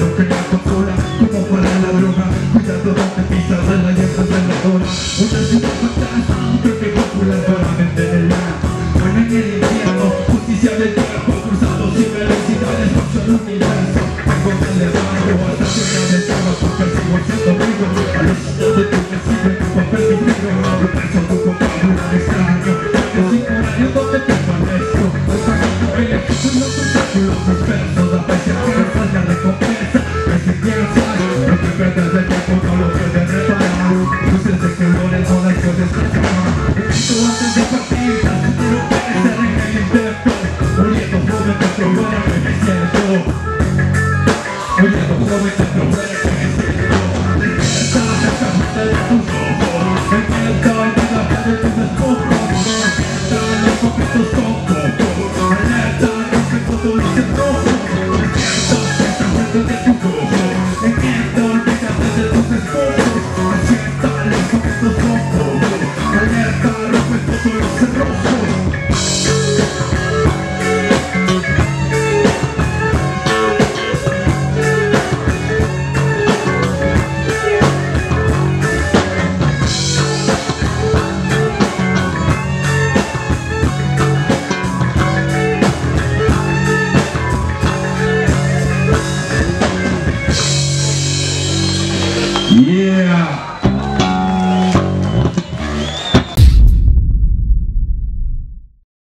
lo que nos controla, como para la droga, cuidado donde pisas a la hierba alrededor. Una ciudad fantasma, creo que popular solamente en el mar. Bueno, en el infierno, justicia del tiempo, cruzados y velocidades, por solo un universo. Vengo del hermano, hasta llena de trama, porque sigo siendo vivo. Los niños de tu que sirven, tu papel mi negro, abro peso, tu compañero extraño. Yo sin horario donde te aparezco, al pagando el equipo y los obstáculos dispersos. Yeah.